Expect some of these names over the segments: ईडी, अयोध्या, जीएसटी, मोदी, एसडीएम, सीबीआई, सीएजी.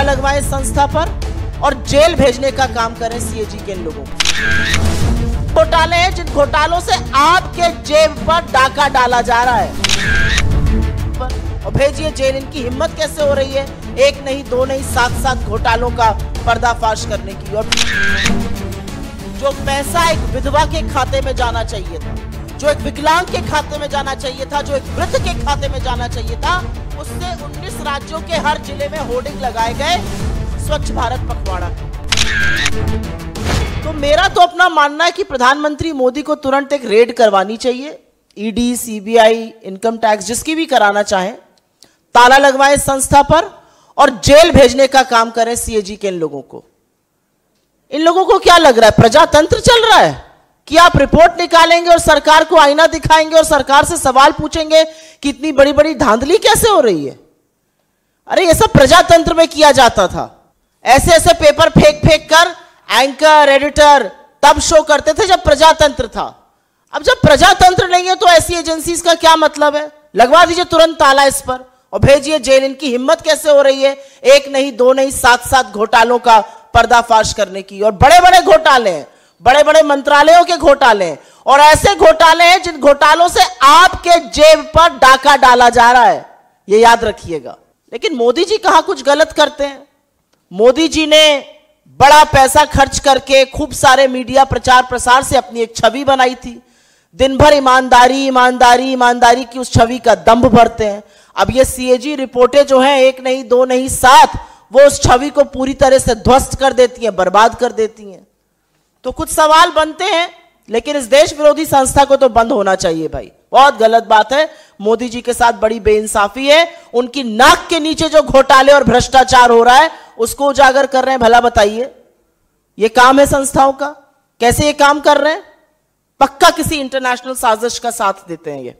ताला लगवाएं संस्था पर और जेल भेजने का काम करें सीएजी के लोगों को। घोटाले हैं जिन घोटालों से आपके जेब पर डाका डाला जा रहा है और भेजिए जेल। इनकी हिम्मत कैसे हो रही है एक नहीं दो नहीं 7-7 घोटालों का पर्दाफाश करने की। और जो पैसा एक विधवा के खाते में जाना चाहिए था, जो एक विकलांग के खाते में जाना चाहिए था, जो एक वृद्ध के खाते में जाना चाहिए था, उससे 19 राज्यों के हर जिले में होर्डिंग लगाए गए स्वच्छ भारत पखवाड़ा। तो मेरा तो अपना मानना है कि प्रधानमंत्री मोदी को तुरंत एक रेड करवानी चाहिए। ईडी, सीबीआई, इनकम टैक्स जिसकी भी कराना चाहे, ताला लगवाएं संस्था पर और जेल भेजने का काम करें सीएजी के इन लोगों को। इन लोगों को क्या लग रहा है प्रजातंत्र चल रहा है कि आप रिपोर्ट निकालेंगे और सरकार को आईना दिखाएंगे और सरकार से सवाल पूछेंगे कि इतनी बड़ी बड़ी धांधली कैसे हो रही है। अरे ये सब प्रजातंत्र में किया जाता था। ऐसे ऐसे पेपर फेंक फेंक कर एंकर एडिटर तब शो करते थे जब प्रजातंत्र था। अब जब प्रजातंत्र नहीं है तो ऐसी एजेंसीज का क्या मतलब है। लगवा दीजिए तुरंत ताला इस पर और भेजिए जेल। इनकी हिम्मत कैसे हो रही है एक नहीं दो नहीं 7-7 घोटालों का पर्दाफाश करने की। और बड़े बड़े घोटाले हैं, बड़े बड़े मंत्रालयों के घोटाले हैं और ऐसे घोटाले हैं जिन घोटालों से आपके जेब पर डाका डाला जा रहा है, ये याद रखिएगा। लेकिन मोदी जी कहां कुछ गलत करते हैं। मोदी जी ने बड़ा पैसा खर्च करके खूब सारे मीडिया प्रचार प्रसार से अपनी एक छवि बनाई थी। दिन भर ईमानदारी ईमानदारी ईमानदारी की उस छवि का दंभ भरते हैं। अब ये सीएजी रिपोर्टें जो हैं एक नहीं दो नहीं 7, वो उस छवि को पूरी तरह से ध्वस्त कर देती हैं, बर्बाद कर देती हैं। तो कुछ सवाल बनते हैं लेकिन इस देश विरोधी संस्था को तो बंद होना चाहिए भाई। बहुत गलत बात है, मोदी जी के साथ बड़ी बेइंसाफी है। उनकी नाक के नीचे जो घोटाले और भ्रष्टाचार हो रहा है उसको उजागर कर रहे हैं। भला बताइए ये काम है संस्थाओं का? कैसे ये काम कर रहे हैं? पक्का किसी इंटरनेशनल साजिश का साथ देते हैं ये।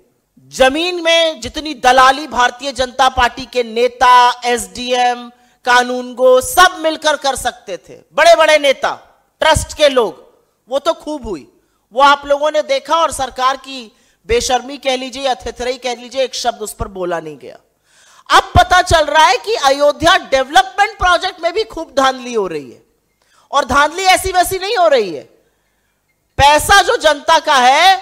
जमीन में जितनी दलाली भारतीय जनता पार्टी के नेता, एसडीएम, कानून गो सब मिलकर कर सकते थे, बड़े बड़े नेता, ट्रस्ट के लोग, वो तो खूब हुई, वो आप लोगों ने देखा। और सरकार की बेशर्मी कह लीजिए या थिथराई कह लीजिए, एक शब्द उस पर बोला नहीं गया। अब पता चल रहा है कि अयोध्या डेवलपमेंट प्रोजेक्ट में भी खूब धांधली हो रही है और धांधली ऐसी वैसी नहीं हो रही है। पैसा जो जनता का है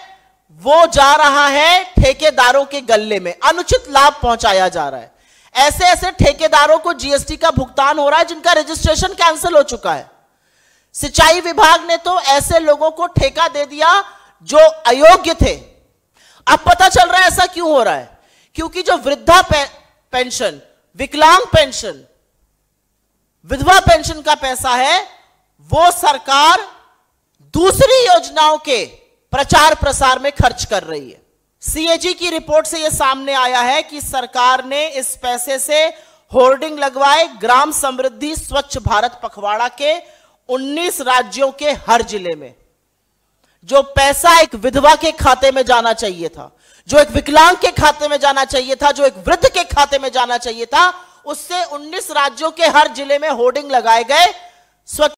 वो जा रहा है ठेकेदारों के गल्ले में, अनुचित लाभ पहुंचाया जा रहा है। ऐसे ऐसे ठेकेदारों को जीएसटी का भुगतान हो रहा है जिनका रजिस्ट्रेशन कैंसिल हो चुका है। सिंचाई विभाग ने तो ऐसे लोगों को ठेका दे दिया जो अयोग्य थे। अब पता चल रहा है ऐसा क्यों हो रहा है, क्योंकि जो वृद्धा पेंशन, विकलांग पेंशन, विधवा पेंशन का पैसा है वो सरकार दूसरी योजनाओं के प्रचार प्रसार में खर्च कर रही है। सीएजी की रिपोर्ट से यह सामने आया है कि सरकार ने इस पैसे से होर्डिंग लगवाए ग्राम समृद्धि स्वच्छ भारत पखवाड़ा के 19 राज्यों के हर जिले में। जो पैसा एक विधवा के खाते में जाना चाहिए था, जो एक विकलांग के खाते में जाना चाहिए था, जो एक वृद्ध के खाते में जाना चाहिए था, उससे 19 राज्यों के हर जिले में होर्डिंग लगाए गए स्वच्छ